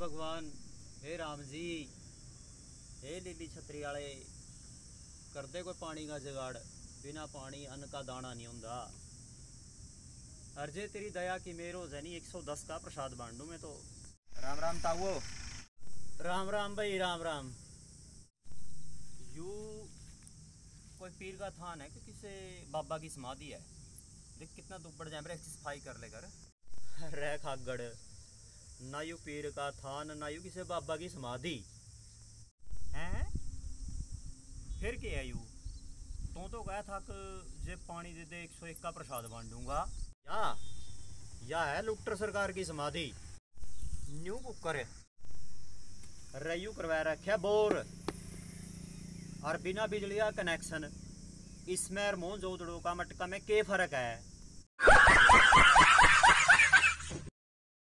भगवान, हे राम जी, हे लीली छतरी वाले, कर दे कोई पानी का जुगाड़। बिना पानी अन्न का दाना नहीं होता। अर्जे तेरी दया की मेरो जनी 110 का प्रसाद बांट दूँ मैं तो। राम राम ताऊ। राम राम भाई, राम राम। यू कोई पीर का थान है कि किसी बाबा की समाधि है? देख कितना दुब्बड़ जाम रहा, सफाई कर ले कर रह खागड़। ना यू पीर का थान, ना यू किसी बाबा की समाधि है, फिर क्या है यू? तू तो कह था कि जे पानी दे दे 101 का प्रसाद बांट दूंगा। या है लुटर सरकार की समाधि। न्यू कुकर रयू करवा रखे बोर और बिना बिजली का कनेक्शन। इसमें मोहनजोदड़ो का मटका में क्या फर्क है?